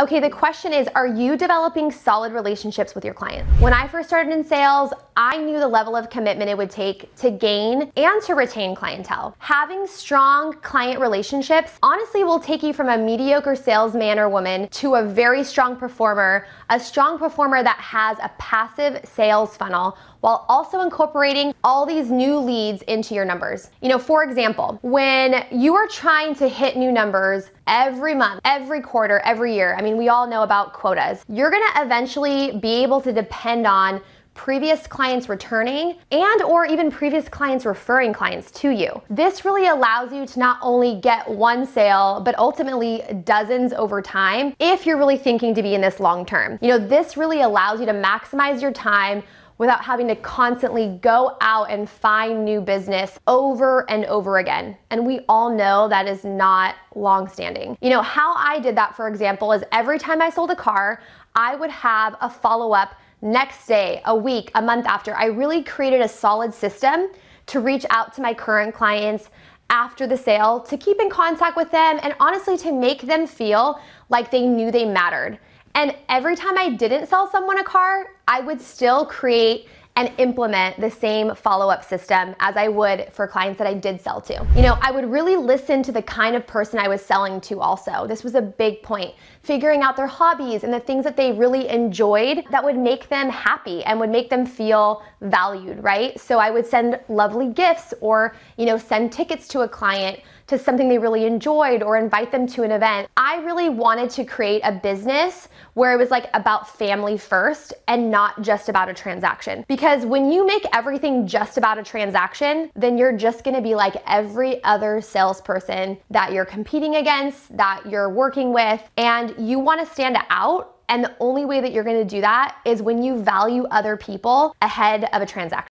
Okay, the question is, are you developing solid relationships with your clients? When I first started in sales, I knew the level of commitment it would take to gain and to retain clientele. Having strong client relationships honestly will take you from a mediocre salesman or woman to a very strong performer that has a passive sales funnel while also incorporating all these new leads into your numbers. You know, for example, when you are trying to hit new numbers every month, every quarter, every year, I mean, we all know about quotas. You're gonna eventually be able to depend on previous clients returning and or even previous clients referring clients to you. This really allows you to not only get one sale, but ultimately dozens over time if you're really thinking to be in this long term. You know, this really allows you to maximize your time without having to constantly go out and find new business over and over again. And we all know that is not long-standing. You know, how I did that, for example, is every time I sold a car, I would have a follow-up next day, a week, a month after. I really created a solid system to reach out to my current clients after the sale, to keep in contact with them, and honestly to make them feel like they knew they mattered. And every time I didn't sell someone a car, I would still create and implement the same follow-up system as I would for clients that I did sell to. You know, I would really listen to the kind of person I was selling to also. This was a big point. Figuring out their hobbies and the things that they really enjoyed that would make them happy and would make them feel valued, right? So I would send lovely gifts or, you know, send tickets to a client to something they really enjoyed or invite them to an event. I really wanted to create a business where it was like about family first and not just about a transaction. Because when you make everything just about a transaction, then you're just gonna be like every other salesperson that you're competing against, that you're working with, and you wanna stand out. And the only way that you're gonna do that is when you value other people ahead of a transaction.